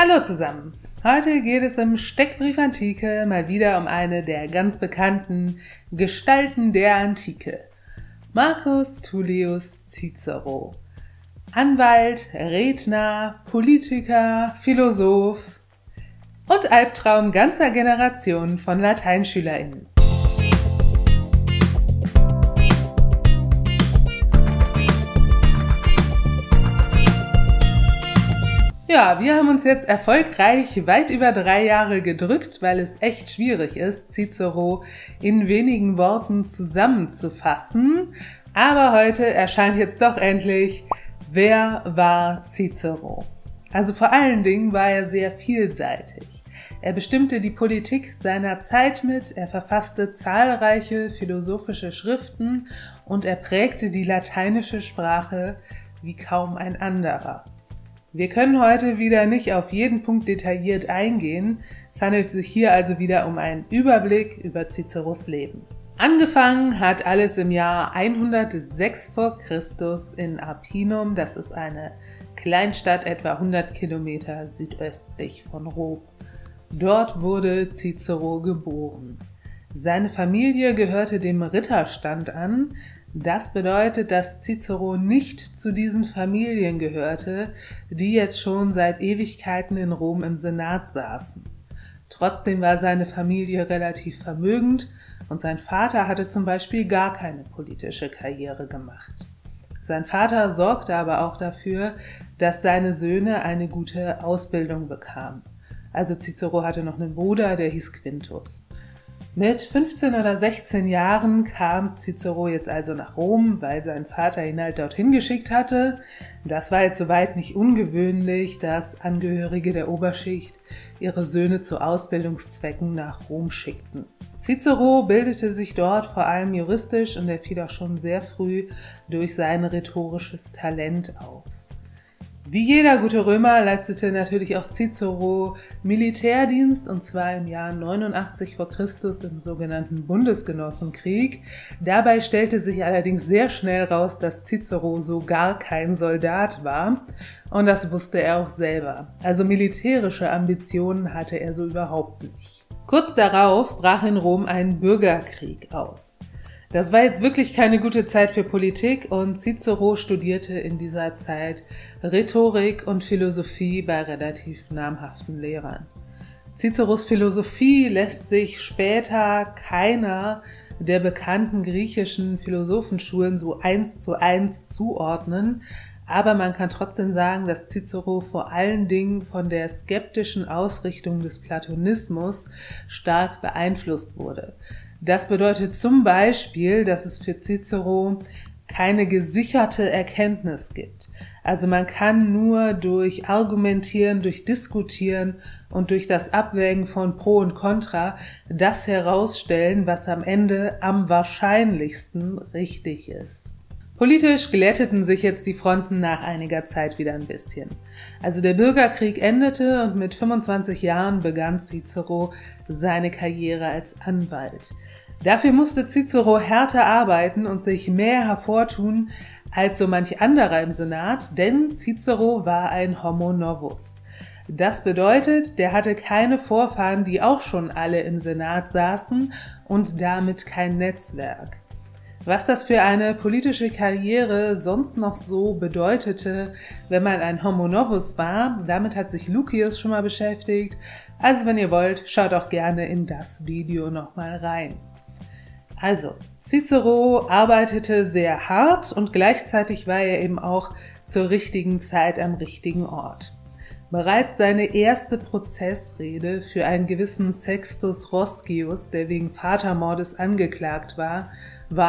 Hallo zusammen! Heute geht es im Steckbrief Antike mal wieder um eine der ganz bekannten Gestalten der Antike. Marcus Tullius Cicero. Anwalt, Redner, Politiker, Philosoph und Albtraum ganzer Generationen von LateinschülerInnen. Ja, wir haben uns jetzt erfolgreich weit über 3 Jahre gedrückt, weil es echt schwierig ist, Cicero in wenigen Worten zusammenzufassen. Aber heute erscheint jetzt doch endlich, wer war Cicero? Also vor allen Dingen war er sehr vielseitig. Er bestimmte die Politik seiner Zeit mit, er verfasste zahlreiche philosophische Schriften und er prägte die lateinische Sprache wie kaum ein anderer. Wir können heute wieder nicht auf jeden Punkt detailliert eingehen, es handelt sich hier also wieder um einen Überblick über Ciceros Leben. Angefangen hat alles im Jahr 106 vor Christus in Arpinum, das ist eine Kleinstadt etwa 100 Kilometer südöstlich von Rom. Dort wurde Cicero geboren. Seine Familie gehörte dem Ritterstand an. Das bedeutet, dass Cicero nicht zu diesen Familien gehörte, die jetzt schon seit Ewigkeiten in Rom im Senat saßen. Trotzdem war seine Familie relativ vermögend und sein Vater hatte zum Beispiel gar keine politische Karriere gemacht. Sein Vater sorgte aber auch dafür, dass seine Söhne eine gute Ausbildung bekamen. Also Cicero hatte noch einen Bruder, der hieß Quintus. Mit 15 oder 16 Jahren kam Cicero jetzt also nach Rom, weil sein Vater ihn halt dorthin geschickt hatte. Das war jetzt soweit nicht ungewöhnlich, dass Angehörige der Oberschicht ihre Söhne zu Ausbildungszwecken nach Rom schickten. Cicero bildete sich dort vor allem juristisch und er fiel auch schon sehr früh durch sein rhetorisches Talent auf. Wie jeder gute Römer leistete natürlich auch Cicero Militärdienst, und zwar im Jahr 89 vor Christus im sogenannten Bundesgenossenkrieg. Dabei stellte sich allerdings sehr schnell raus, dass Cicero so gar kein Soldat war, und das wusste er auch selber. Also militärische Ambitionen hatte er so überhaupt nicht. Kurz darauf brach in Rom ein Bürgerkrieg aus. Das war jetzt wirklich keine gute Zeit für Politik und Cicero studierte in dieser Zeit Rhetorik und Philosophie bei relativ namhaften Lehrern. Ciceros Philosophie lässt sich später keiner der bekannten griechischen Philosophenschulen so 1:1 zuordnen, aber man kann trotzdem sagen, dass Cicero vor allen Dingen von der skeptischen Ausrichtung des Platonismus stark beeinflusst wurde. Das bedeutet zum Beispiel, dass es für Cicero keine gesicherte Erkenntnis gibt. Also man kann nur durch Argumentieren, durch Diskutieren und durch das Abwägen von Pro und Contra das herausstellen, was am Ende am wahrscheinlichsten richtig ist. Politisch glätteten sich jetzt die Fronten nach einiger Zeit wieder ein bisschen. Also der Bürgerkrieg endete und mit 25 Jahren begann Cicero seine Karriere als Anwalt. Dafür musste Cicero härter arbeiten und sich mehr hervortun als so manch anderer im Senat, denn Cicero war ein Homo novus. Das bedeutet, der hatte keine Vorfahren, die auch schon alle im Senat saßen und damit kein Netzwerk. Was das für eine politische Karriere sonst noch so bedeutete, wenn man ein Homo novus war, damit hat sich Lucius schon mal beschäftigt. Also wenn ihr wollt, schaut auch gerne in das Video nochmal rein. Also, Cicero arbeitete sehr hart und gleichzeitig war er eben auch zur richtigen Zeit am richtigen Ort. Bereits seine erste Prozessrede für einen gewissen Sextus Roscius, der wegen Vatermordes angeklagt war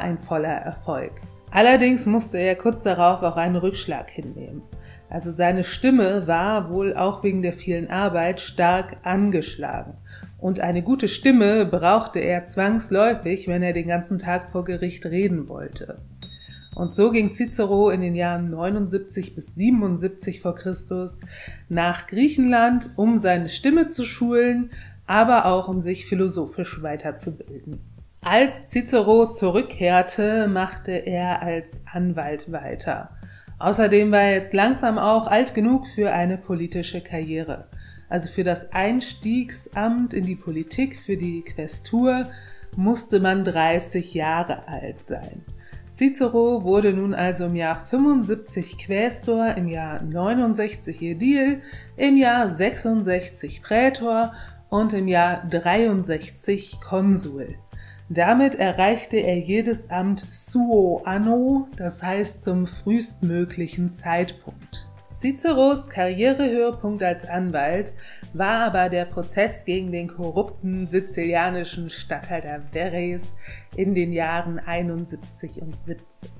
ein voller Erfolg. Allerdings musste er kurz darauf auch einen Rückschlag hinnehmen. Also seine Stimme war wohl auch wegen der vielen Arbeit stark angeschlagen. Und eine gute Stimme brauchte er zwangsläufig, wenn er den ganzen Tag vor Gericht reden wollte. Und so ging Cicero in den Jahren 79 bis 77 vor Christus nach Griechenland, um seine Stimme zu schulen, aber auch um sich philosophisch weiterzubilden. Als Cicero zurückkehrte, machte er als Anwalt weiter. Außerdem war er jetzt langsam auch alt genug für eine politische Karriere. also für das Einstiegsamt in die Politik, für die Quästur, musste man 30 Jahre alt sein. Cicero wurde nun also im Jahr 75 Quästor, im Jahr 69 Ädil, im Jahr 66 Prätor und im Jahr 63 Konsul. Damit erreichte er jedes Amt suo anno, das heißt zum frühestmöglichen Zeitpunkt. Ciceros Karrierehöhepunkt als Anwalt war aber der Prozess gegen den korrupten sizilianischen Statthalter Verres in den Jahren 71 und 70.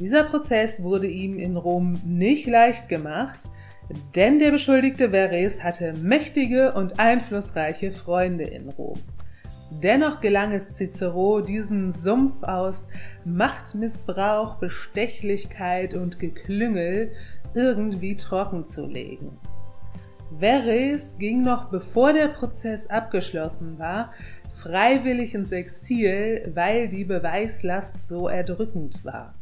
Dieser Prozess wurde ihm in Rom nicht leicht gemacht, denn der beschuldigte Verres hatte mächtige und einflussreiche Freunde in Rom. Dennoch gelang es Cicero, diesen Sumpf aus Machtmissbrauch, Bestechlichkeit und Geklüngel irgendwie trocken zu legen. Verres ging noch bevor der Prozess abgeschlossen war, freiwillig ins Exil, weil die Beweislast so erdrückend war.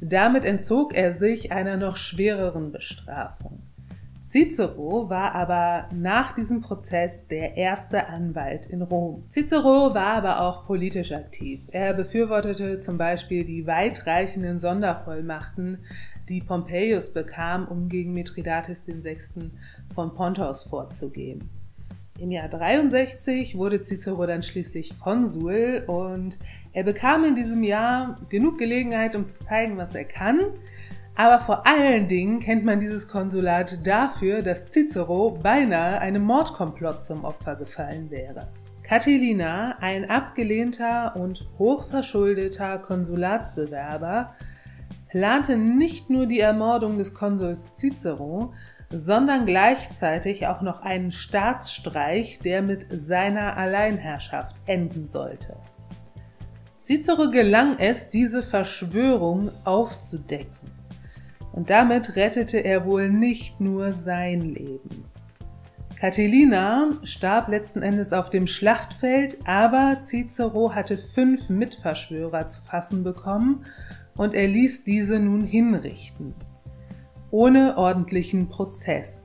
Damit entzog er sich einer noch schwereren Bestrafung. Cicero war aber nach diesem Prozess der erste Anwalt in Rom. Cicero war aber auch politisch aktiv. Er befürwortete zum Beispiel die weitreichenden Sondervollmachten, die Pompeius bekam, um gegen Mithridates VI. Von Pontos vorzugehen. Im Jahr 63 wurde Cicero dann schließlich Konsul und er bekam in diesem Jahr genug Gelegenheit, um zu zeigen, was er kann. Aber vor allen Dingen kennt man dieses Konsulat dafür, dass Cicero beinahe einem Mordkomplott zum Opfer gefallen wäre. Catilina, ein abgelehnter und hochverschuldeter Konsulatsbewerber, plante nicht nur die Ermordung des Konsuls Cicero, sondern gleichzeitig auch noch einen Staatsstreich, der mit seiner Alleinherrschaft enden sollte. Cicero gelang es, diese Verschwörung aufzudecken. Und damit rettete er wohl nicht nur sein Leben. Catilina starb letzten Endes auf dem Schlachtfeld, aber Cicero hatte 5 Mitverschwörer zu fassen bekommen und er ließ diese nun hinrichten, ohne ordentlichen Prozess.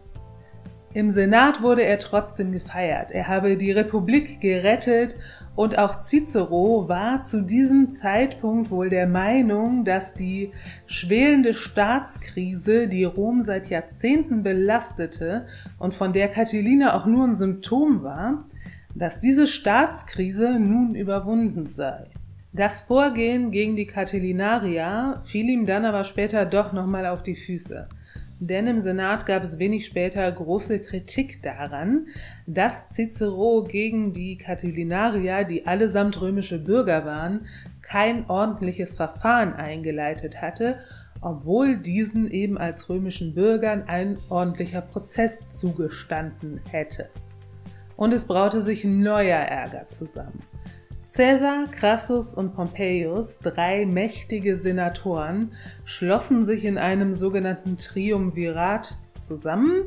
Im Senat wurde er trotzdem gefeiert, er habe die Republik gerettet. Und auch Cicero war zu diesem Zeitpunkt wohl der Meinung, dass die schwelende Staatskrise, die Rom seit Jahrzehnten belastete und von der Catilina auch nur ein Symptom war, dass diese Staatskrise nun überwunden sei. Das Vorgehen gegen die Catilinarier fiel ihm dann aber später doch nochmal auf die Füße. Denn im Senat gab es wenig später große Kritik daran, dass Cicero gegen die Catilinarier, die allesamt römische Bürger waren, kein ordentliches Verfahren eingeleitet hatte, obwohl diesen eben als römischen Bürgern ein ordentlicher Prozess zugestanden hätte. Und es braute sich neuer Ärger zusammen. Caesar, Crassus und Pompeius, 3 mächtige Senatoren, schlossen sich in einem sogenannten Triumvirat zusammen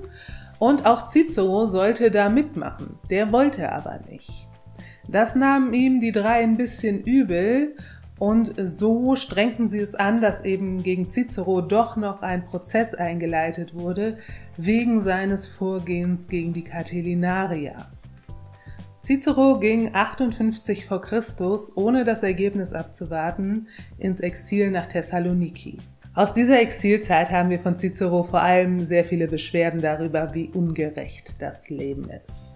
und auch Cicero sollte da mitmachen, der wollte aber nicht. Das nahmen ihm die 3 ein bisschen übel und so strengten sie es an, dass eben gegen Cicero doch noch ein Prozess eingeleitet wurde, wegen seines Vorgehens gegen die Catilinarier. Cicero ging 58 vor Christus, ohne das Ergebnis abzuwarten, ins Exil nach Thessaloniki. Aus dieser Exilzeit haben wir von Cicero vor allem sehr viele Beschwerden darüber, wie ungerecht das Leben ist.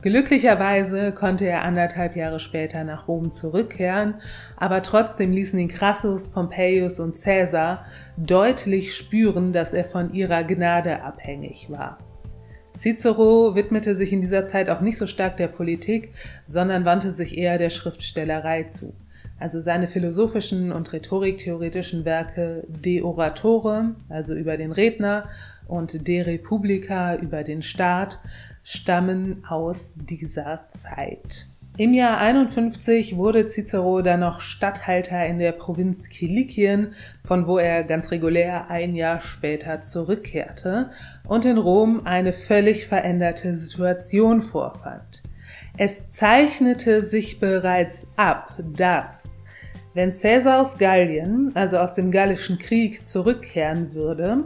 Glücklicherweise konnte er 1,5 Jahre später nach Rom zurückkehren, aber trotzdem ließen ihn Crassus, Pompeius und Caesar deutlich spüren, dass er von ihrer Gnade abhängig war. Cicero widmete sich in dieser Zeit auch nicht so stark der Politik, sondern wandte sich eher der Schriftstellerei zu. Also seine philosophischen und rhetoriktheoretischen Werke De Oratore, also über den Redner, und De Republica, über den Staat, stammen aus dieser Zeit. Im Jahr 51 wurde Cicero dann noch Statthalter in der Provinz Kilikien, von wo er ganz regulär ein Jahr später zurückkehrte und in Rom eine völlig veränderte Situation vorfand. Es zeichnete sich bereits ab, dass, wenn Caesar aus Gallien, also aus dem Gallischen Krieg, zurückkehren würde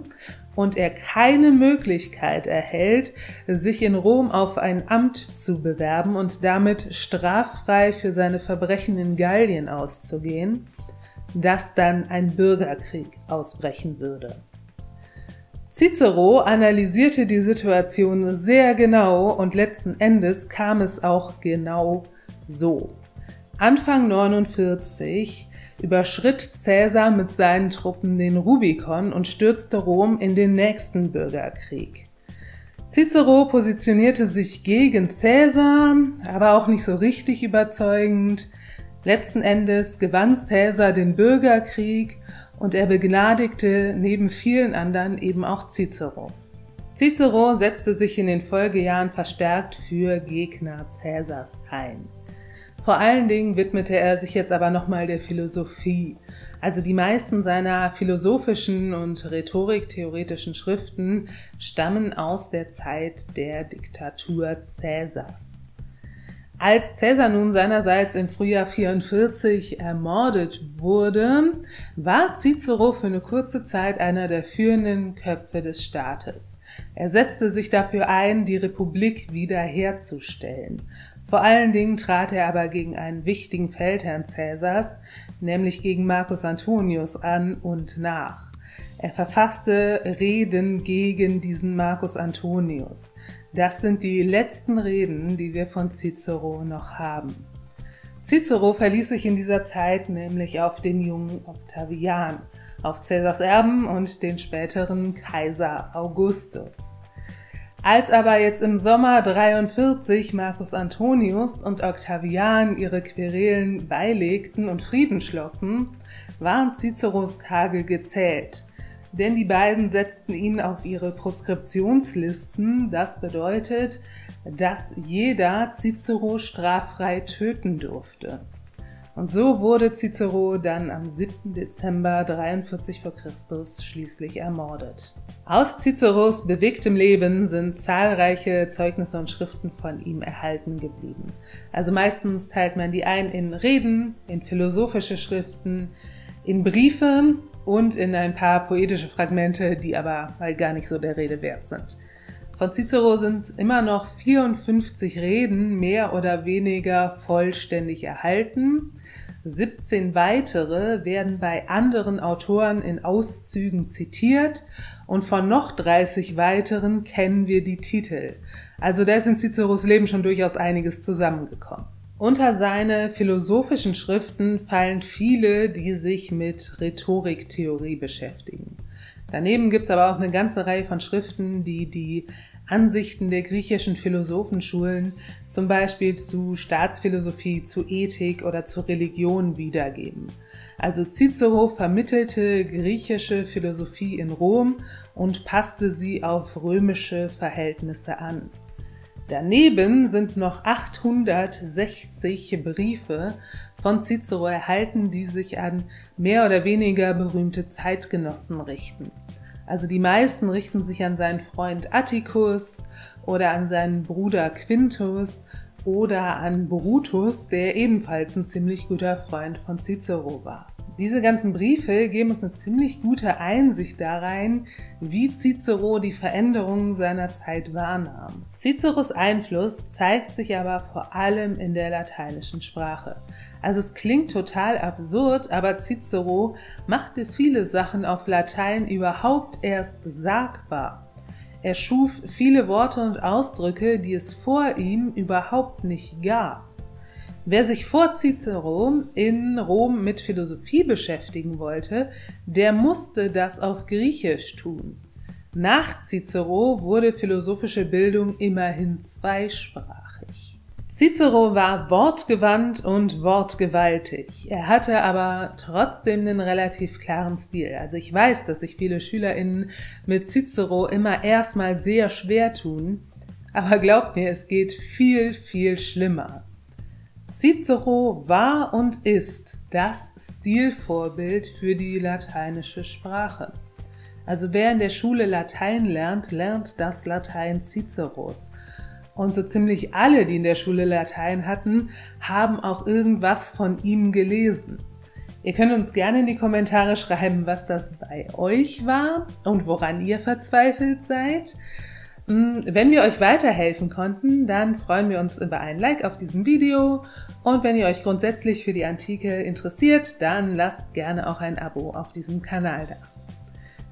und er keine Möglichkeit erhält, sich in Rom auf ein Amt zu bewerben und damit straffrei für seine Verbrechen in Gallien auszugehen, dass dann ein Bürgerkrieg ausbrechen würde. Cicero analysierte die Situation sehr genau und letzten Endes kam es auch genau so. Anfang 49 überschritt Caesar mit seinen Truppen den Rubikon und stürzte Rom in den nächsten Bürgerkrieg. Cicero positionierte sich gegen Caesar, aber auch nicht so richtig überzeugend. Letzten Endes gewann Caesar den Bürgerkrieg und er begnadigte neben vielen anderen eben auch Cicero. Cicero setzte sich in den Folgejahren verstärkt für Gegner Caesars ein. Vor allen Dingen widmete er sich jetzt aber nochmal der Philosophie. Also die meisten seiner philosophischen und rhetoriktheoretischen Schriften stammen aus der Zeit der Diktatur Caesars. Als Caesar nun seinerseits im Frühjahr 44 ermordet wurde, war Cicero für eine kurze Zeit einer der führenden Köpfe des Staates. Er setzte sich dafür ein, die Republik wiederherzustellen. Vor allen Dingen trat er aber gegen einen wichtigen Feldherrn Caesars, nämlich gegen Marcus Antonius, an und nach. Er verfasste Reden gegen diesen Marcus Antonius. Das sind die letzten Reden, die wir von Cicero noch haben. Cicero verließ sich in dieser Zeit nämlich auf den jungen Octavian, auf Caesars Erben und den späteren Kaiser Augustus. Als aber jetzt im Sommer 43 Marcus Antonius und Octavian ihre Querelen beilegten und Frieden schlossen, waren Ciceros Tage gezählt, denn die beiden setzten ihn auf ihre Proskriptionslisten. Das bedeutet, dass jeder Cicero straffrei töten durfte. Und so wurde Cicero dann am 7. Dezember 43 v. Chr. Schließlich ermordet. Aus Ciceros bewegtem Leben sind zahlreiche Zeugnisse und Schriften von ihm erhalten geblieben. Also meistens teilt man die ein in Reden, in philosophische Schriften, in Briefe und in ein paar poetische Fragmente, die aber halt gar nicht so der Rede wert sind. Von Cicero sind immer noch 54 Reden mehr oder weniger vollständig erhalten. 17 weitere werden bei anderen Autoren in Auszügen zitiert und von noch 30 weiteren kennen wir die Titel. Also da ist in Ciceros Leben schon durchaus einiges zusammengekommen. Unter seine philosophischen Schriften fallen viele, die sich mit Rhetoriktheorie beschäftigen. Daneben gibt es aber auch eine ganze Reihe von Schriften, die die Ansichten der griechischen Philosophenschulen zum Beispiel zu Staatsphilosophie, zu Ethik oder zu Religion wiedergeben. Also Cicero vermittelte griechische Philosophie in Rom und passte sie auf römische Verhältnisse an. Daneben sind noch 860 Briefe von Cicero erhalten, die sich an mehr oder weniger berühmte Zeitgenossen richten. Also die meisten richten sich an seinen Freund Atticus oder an seinen Bruder Quintus oder an Brutus, der ebenfalls ein ziemlich guter Freund von Cicero war. Diese ganzen Briefe geben uns eine ziemlich gute Einsicht darein, wie Cicero die Veränderungen seiner Zeit wahrnahm. Ciceros Einfluss zeigt sich aber vor allem in der lateinischen Sprache. Also es klingt total absurd, aber Cicero machte viele Sachen auf Latein überhaupt erst sagbar. Er schuf viele Worte und Ausdrücke, die es vor ihm überhaupt nicht gab. Wer sich vor Cicero in Rom mit Philosophie beschäftigen wollte, der musste das auf Griechisch tun. Nach Cicero wurde philosophische Bildung immerhin zweisprachig. Cicero war wortgewandt und wortgewaltig. Er hatte aber trotzdem einen relativ klaren Stil. Also ich weiß, dass sich viele SchülerInnen mit Cicero immer erstmal sehr schwer tun, aber glaubt mir, es geht viel, viel schlimmer. Cicero war und ist das Stilvorbild für die lateinische Sprache. Also wer in der Schule Latein lernt, lernt das Latein Ciceros. Und so ziemlich alle, die in der Schule Latein hatten, haben auch irgendwas von ihm gelesen. Ihr könnt uns gerne in die Kommentare schreiben, was das bei euch war und woran ihr verzweifelt seid. Wenn wir euch weiterhelfen konnten, dann freuen wir uns über einen Like auf diesem Video. Und wenn ihr euch grundsätzlich für die Antike interessiert, dann lasst gerne auch ein Abo auf diesem Kanal da.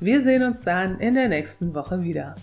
Wir sehen uns dann in der nächsten Woche wieder.